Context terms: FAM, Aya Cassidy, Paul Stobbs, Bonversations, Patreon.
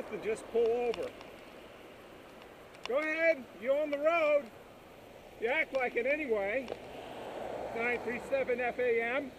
left and just pull over. Go ahead, you on the road. You act like it anyway. 937 FAM.